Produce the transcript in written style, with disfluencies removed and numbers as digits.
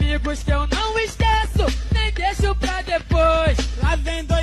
amigos que eu não esqueço, nem deixo pra depois. Lá vem dois